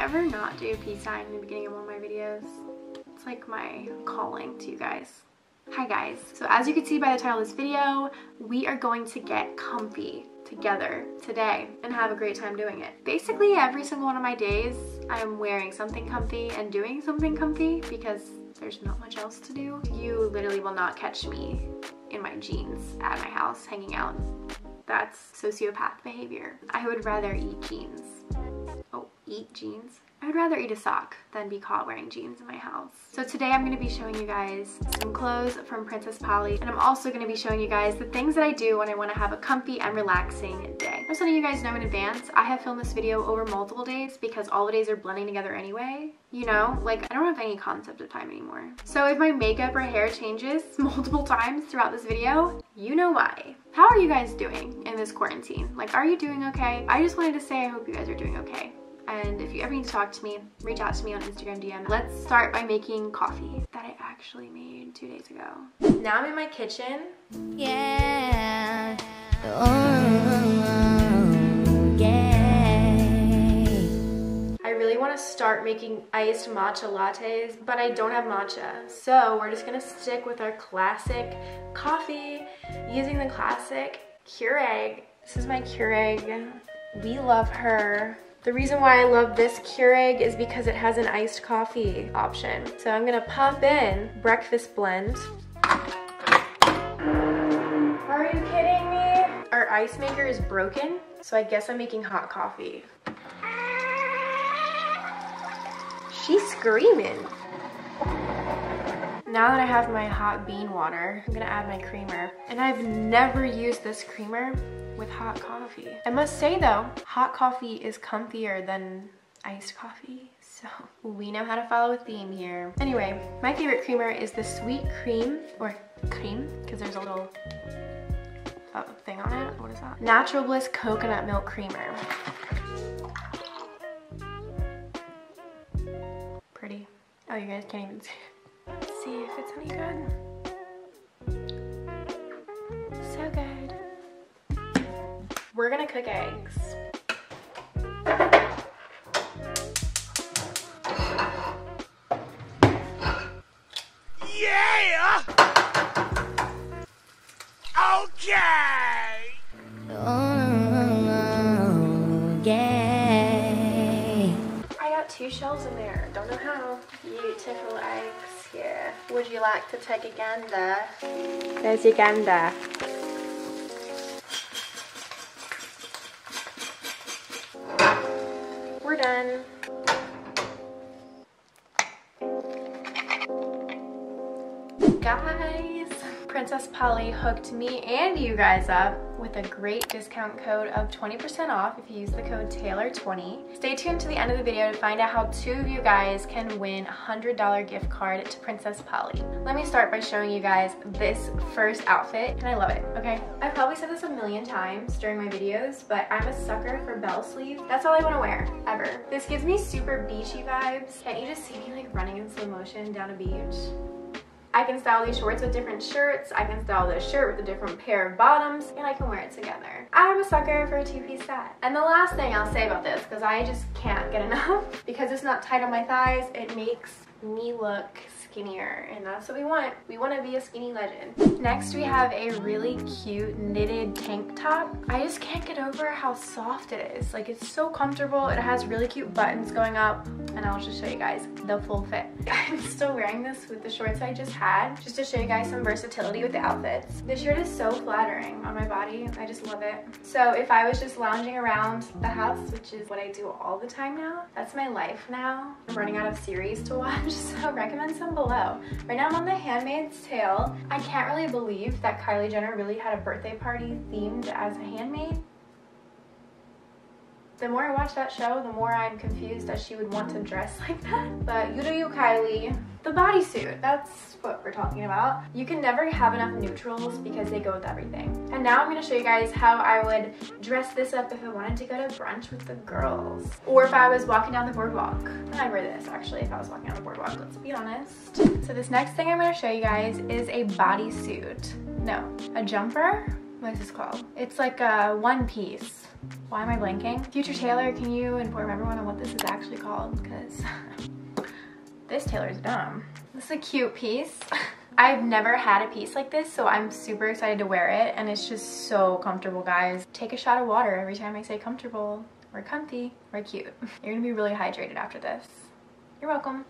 I ever not do peace sign in the beginning of one of my videos? It's like my calling to you guys. Hi guys. So as you can see by the title of this video, we are going to get comfy together today and have a great time doing it. Basically every single one of my days, I'm wearing something comfy and doing something comfy because there's not much else to do. You literally will not catch me in my jeans at my house hanging out. That's sociopath behavior. I would rather eat jeans. Oh, eat jeans? I would rather eat a sock than be caught wearing jeans in my house. So today I'm going to be showing you guys some clothes from Princess Polly, and I'm also going to be showing you guys the things that I do when I want to have a comfy and relaxing day. I'm just letting you guys know in advance, I have filmed this video over multiple days because all the days are blending together anyway. You know, like I don't have any concept of time anymore. So if my makeup or hair changes multiple times throughout this video, you know why. How are you guys doing in this quarantine? Like, are you doing okay? I just wanted to say I hope you guys are doing okay. And if you ever need to talk to me, reach out to me on Instagram DM. Let's start by making coffee that I actually made 2 days ago. Now I'm in my kitchen. Yeah. Oh, yeah. I really want to start making iced matcha lattes, but I don't have matcha. So we're just going to stick with our classic coffee using the classic Keurig. This is my Keurig. We love her. The reason why I love this Keurig is because it has an iced coffee option. So I'm gonna pop in breakfast blend. Are you kidding me? Our ice maker is broken, so I guess I'm making hot coffee. She's screaming. Now that I have my hot bean water, I'm gonna add my creamer. And I've never used this creamer with hot coffee. I must say though, hot coffee is comfier than iced coffee, so we know how to follow a theme here. Anyway, my favorite creamer is the sweet cream, or cream, because there's a little thing on it. What is that? Natural Bliss coconut milk creamer. Pretty. Oh, you guys can't even see it. Let's see if it's any good. We're gonna cook eggs. Yeah! Okay! Oh, yeah. I got 2 shells in there. Don't know how. Beautiful eggs here. Would you like to take a gander? There's your gander. Done. Guys, Princess Polly hooked me and you guys up with a great discount code of 20% off if you use the code TAYLOR20. Stay tuned to the end of the video to find out how 2 of you guys can win a $100 gift card to Princess Polly. Let me start by showing you guys this first outfit, and I love it, okay? I've probably said this a million times during my videos, but I'm a sucker for bell sleeves. That's all I wanna wear, ever. This gives me super beachy vibes. Can't you just see me like running in slow motion down a beach? I can style these shorts with different shirts, I can style this shirt with a different pair of bottoms, and I can wear it together. I'm a sucker for a 2-piece set. And the last thing I'll say about this, because I just can't get enough, because it's not tight on my thighs, it makes me look skinnier, and that's what we want. We want to be a skinny legend. Next we have a really cute knitted tank top. I just can't get over how soft it is. Like, it's so comfortable. It has really cute buttons going up, and I'll just show you guys the full fit. I'm still wearing this with the shorts I just had, just to show you guys some versatility with the outfits. This shirt is so flattering on my body. I just love it. So if I was just lounging around the house, which is what I do all the time now, that's my life now. I'm running out of series to watch, so recommend some below. Right now I'm on The Handmaid's Tale. I can't really believe that Kylie Jenner really had a birthday party themed as a handmaid. The more I watch that show, the more I'm confused that she would want to dress like that. But you do you, Kylie. The bodysuit, that's what we're talking about. You can never have enough neutrals because they go with everything. And now I'm gonna show you guys how I would dress this up if I wanted to go to brunch with the girls. Or if I was walking down the boardwalk. I'd wear this actually if I was walking down the boardwalk, let's be honest. So this next thing I'm gonna show you guys is a bodysuit. No, a jumper? What is this called? It's like a one piece. Why am I blanking? Future Taylor, can you inform everyone on what this is actually called? Because this Taylor's dumb. This is a cute piece. I've never had a piece like this, so I'm super excited to wear it, and it's just so comfortable, guys. Take a shot of water every time I say comfortable. We're comfy, we're cute. You're gonna be really hydrated after this. You're welcome.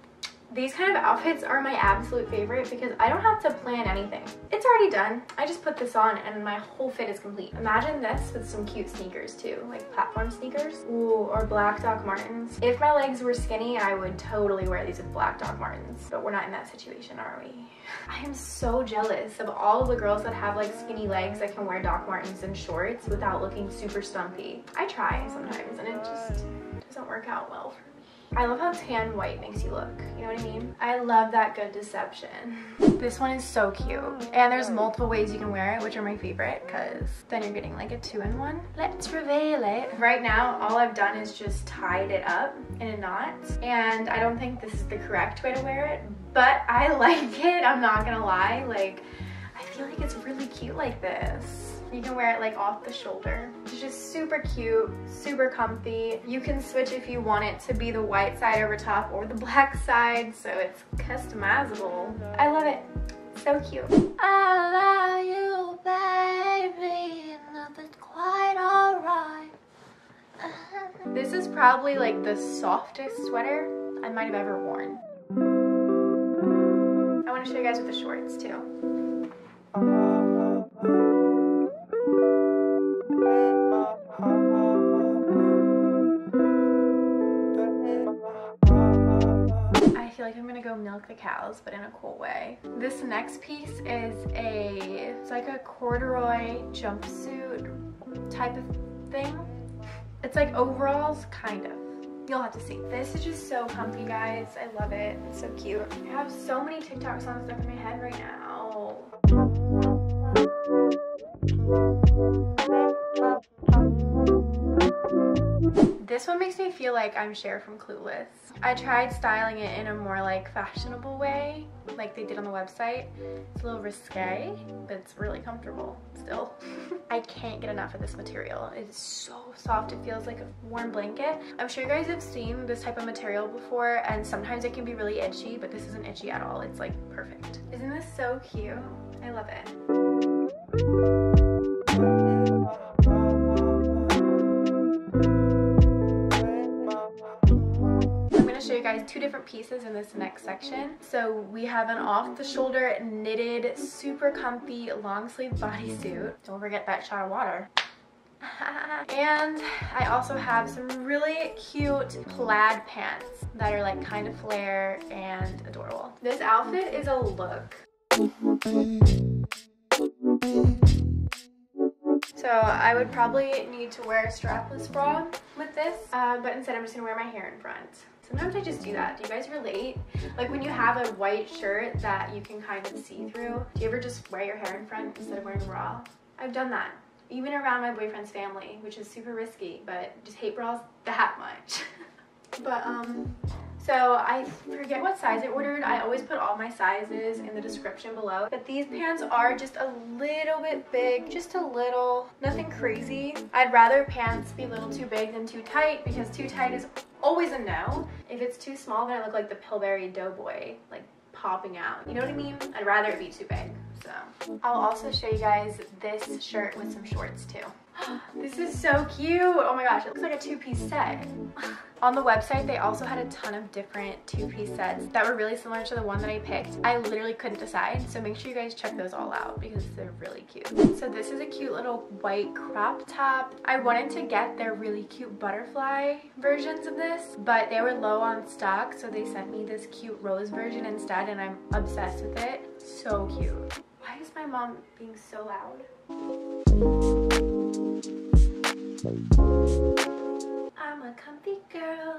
These kind of outfits are my absolute favorite because I don't have to plan anything. It's already done. I just put this on and my whole fit is complete. Imagine this with some cute sneakers too, like platform sneakers. Ooh, or black Doc Martens. If my legs were skinny, I would totally wear these with black Doc Martens, but we're not in that situation, are we? I am so jealous of all of the girls that have like skinny legs that can wear Doc Martens and shorts without looking super stumpy. I try sometimes and it just doesn't work out well for me. I love how tan white makes you look, you know what I mean? I love that good deception. This one is so cute. And there's multiple ways you can wear it, which are my favorite, because then you're getting like a two-in-one. Let's reveal it. Right now, all I've done is just tied it up in a knot, and I don't think this is the correct way to wear it, but I like it, I'm not gonna lie. Like, I feel like it's really cute like this. You can wear it like off the shoulder. It's just super cute, super comfy. You can switch if you want it to be the white side over top or the black side, so it's customizable. I love it, so cute. I love you, baby, nothing's quite alright. This is probably like the softest sweater I might have ever worn. I want to show you guys with the shorts too. I'm gonna go milk the cows, but in a cool way. This next piece is it's like a corduroy jumpsuit type of thing. It's like overalls, kind of. You'll have to see. This is just so comfy, guys. I love it. It's so cute. I have so many TikTok songs stuck in my head right now. This one makes me feel like I'm Cher from Clueless. I tried styling it in a more like fashionable way, like they did on the website. It's a little risque, but it's really comfortable still. I can't get enough of this material. It's so soft, it feels like a warm blanket. I'm sure you guys have seen this type of material before, and sometimes it can be really itchy, but this isn't itchy at all. It's like perfect. Isn't this so cute? I love it. Guys, two different pieces in this next section. So we have an off-the-shoulder knitted super comfy long sleeve bodysuit. Don't forget that shot of water. And I also have some really cute plaid pants that are like kind of flare and adorable. This outfit is a look. So I would probably need to wear a strapless bra with this, but instead I'm just gonna wear my hair in front. Sometimes I just do that. Do you guys relate? Like when you have a white shirt that you can kind of see through, do you ever just wear your hair in front instead of wearing a bra? I've done that, even around my boyfriend's family, which is super risky, but just hate bras that much. But so I forget what size I ordered. I always put all my sizes in the description below. But these pants are just a little bit big, just a little, nothing crazy. I'd rather pants be a little too big than too tight, because too tight is always a no. If it's too small, then I look like the Pillsbury Doughboy, like popping out. You know what I mean? I'd rather it be too big. So I'll also show you guys this shirt with some shorts too. This is so cute. Oh my gosh, it looks like a two-piece set. On the website, they also had a ton of different two-piece sets that were really similar to the one that I picked. I literally couldn't decide, so make sure you guys check those all out because they're really cute. So this is a cute little white crop top. I wanted to get their really cute butterfly versions of this, but they were low on stock, so they sent me this cute rose version instead, and I'm obsessed with it. So cute. Why is my mom being so loud? I'm a comfy girl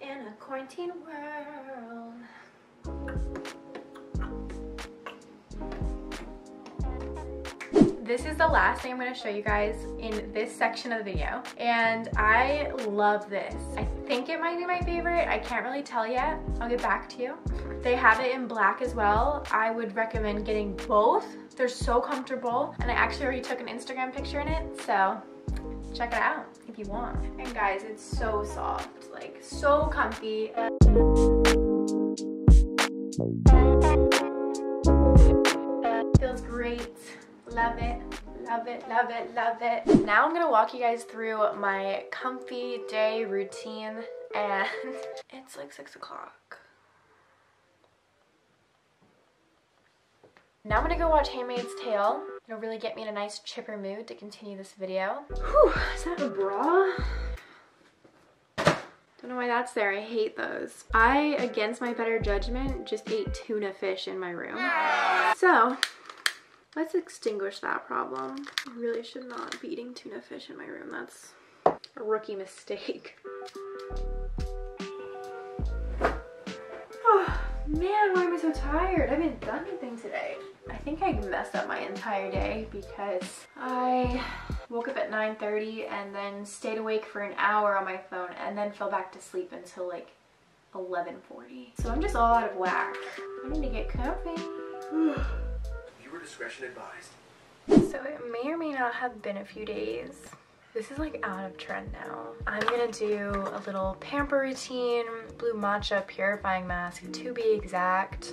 in a quarantine world. This is the last thing I'm going to show you guys in this section of the video, and I love this. I think it might be my favorite. I can't really tell yet. I'll get back to you. They have it in black as well. I would recommend getting both. They're so comfortable, and I actually already took an Instagram picture in it, so check it out if you want. And guys, it's so soft, like so comfy. Feels great. Love it, love it, love it, love it. Now I'm gonna walk you guys through my comfy day routine, and it's like 6 o'clock. Now I'm gonna go watch Handmaid's Tale. It'll really get me in a nice chipper mood to continue this video. Whew, is that a bra? Don't know why that's there, I hate those. I, against my better judgment, just ate tuna fish in my room. So, let's extinguish that problem. I really should not be eating tuna fish in my room, that's a rookie mistake. Oh, man, why am I so tired? I haven't done anything today. I think I messed up my entire day because I woke up at 9:30 and then stayed awake for an hour on my phone and then fell back to sleep until like 11:40. So I'm just all out of whack. I need to get comfy. Viewer discretion advised. So it may or may not have been a few days. This is like out of trend now. I'm gonna do a little pamper routine, blue matcha purifying mask to be exact.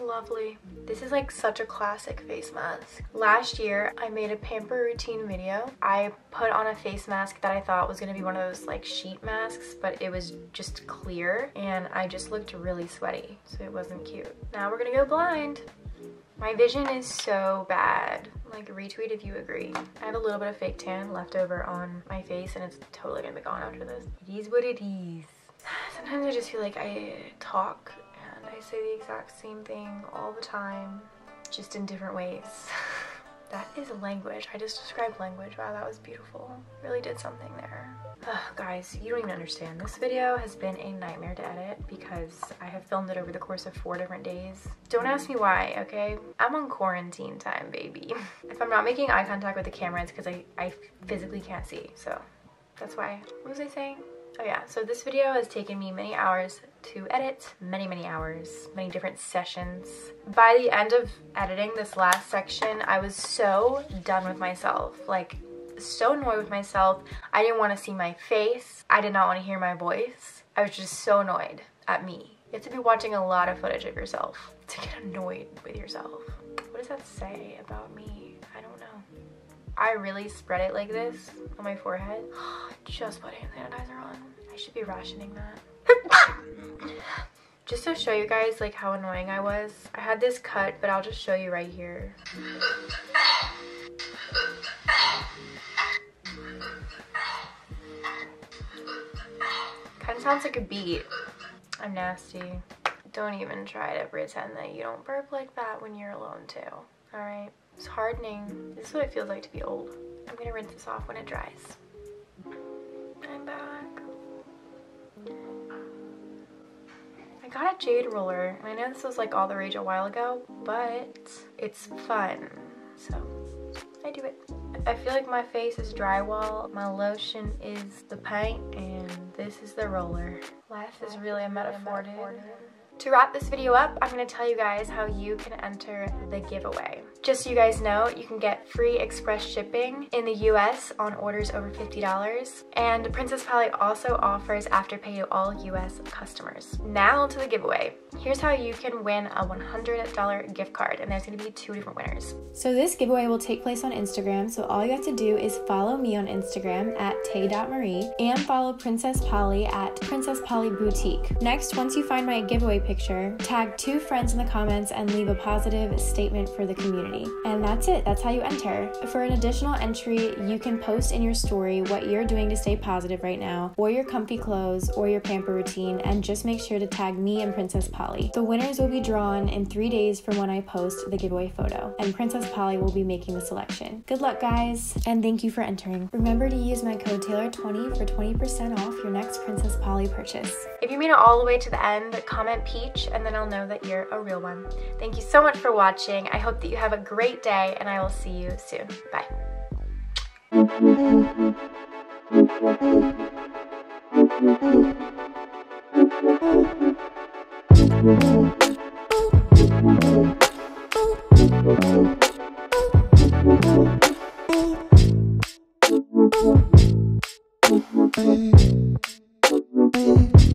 Lovely. This is like such a classic face mask. Last year, I made a pamper routine video. I put on a face mask that I thought was gonna be one of those like sheet masks, but it was just clear and I just looked really sweaty, so it wasn't cute. Now we're gonna go blind. My vision is so bad. Like, retweet if you agree. I have a little bit of fake tan left over on my face and it's totally gonna be gone after this. It is what it is. Sometimes I just feel like I talk and I say the exact same thing all the time, just in different ways. That is language. I just described language. Wow, that was beautiful. Really did something there. Ugh, guys, you don't even understand. This video has been a nightmare to edit because I have filmed it over the course of 4 different days. Don't ask me why, okay? I'm on quarantine time, baby. If I'm not making eye contact with the camera, it's because I physically can't see. So that's why. What was I saying? Oh yeah, so this video has taken me many hours to edit, many hours, many different sessions. By the end of editing this last section, I was so done with myself, like so annoyed with myself. I didn't want to see my face. I did not want to hear my voice. I was just so annoyed at me. You have to be watching a lot of footage of yourself to get annoyed with yourself. What does that say about me? I don't know. I really spread it like this on my forehead. Just put hand sanitizer on. I should be rationing that. Just to show you guys like how annoying I was, I had this cut, but I'll just show you right here. Kind of sounds like a beat. I'm nasty. Don't even try to pretend that you don't burp like that when you're alone too, all right? It's hardening. This is what it feels like to be old. I'm gonna rinse this off when it dries. I'm back. I got a jade roller. I know this was like all the rage a while ago, but it's fun. So I do it. I feel like my face is drywall. My lotion is the paint and this is the roller. Life is really a metaphor, dude. To wrap this video up, I'm going to tell you guys how you can enter the giveaway. Just so you guys know, you can get free express shipping in the US on orders over $50. And Princess Polly also offers Afterpay to all US customers. Now to the giveaway. Here's how you can win a $100 gift card, and there's going to be 2 different winners. So this giveaway will take place on Instagram, so all you have to do is follow me on Instagram at tay.marie and follow Princess Polly at Princess Polly Boutique. Next, once you find my giveaway picture, tag 2 friends in the comments and leave a positive statement for the community. And that's it, that's how you enter. For an additional entry, you can post in your story what you're doing to stay positive right now, or your comfy clothes, or your pamper routine, and just make sure to tag me and Princess Polly. The winners will be drawn in 3 days from when I post the giveaway photo, and Princess Polly will be making the selection. Good luck, guys, and thank you for entering. Remember to use my code TAYLOR20 for 20% off your next Princess Polly purchase. If you made it all the way to the end, comment Peach, and then I'll know that you're a real one. Thank you so much for watching. I hope that you have a great day, and I will see you soon. Bye. night.